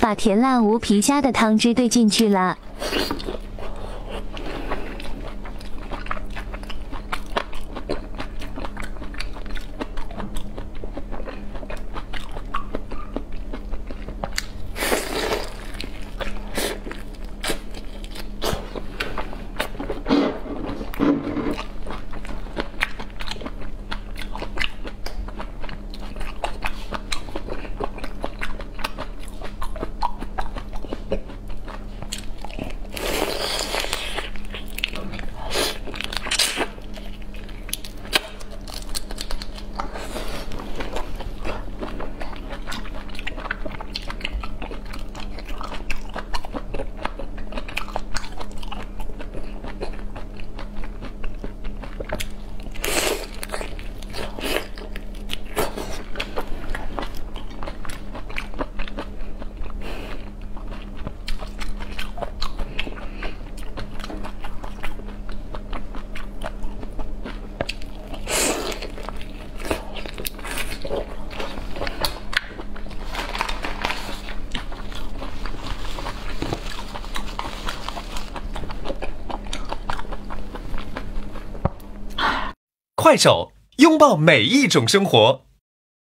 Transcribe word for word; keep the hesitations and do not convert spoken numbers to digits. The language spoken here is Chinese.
把甜辣无皮虾的汤汁兑进去了。 快手，拥抱每一种生活。